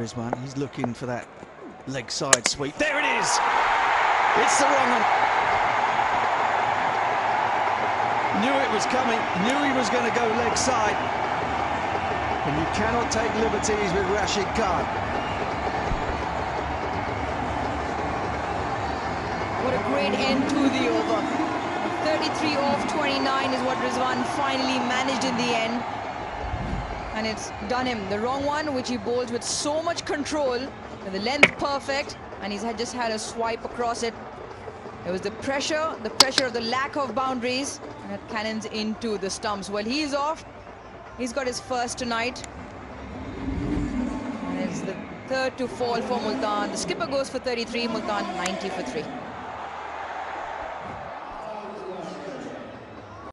Rizwan, he's looking for that leg side sweep. There it is! It's the wrong one. Knew it was coming, knew he was going to go leg side. And you cannot take liberties with Rashid Khan. What a great end to the over. 33 off 29 is what Rizwan finally managed in the end. And it's done him. The wrong one, which he bowls with so much control, with the length perfect, and he's had just had a swipe across it. It was the pressure of the lack of boundaries, and it cannons into the stumps. Well, he's off. He's got his first tonight. And it's the third to fall for Multan. The skipper goes for 33, Multan 90 for 3.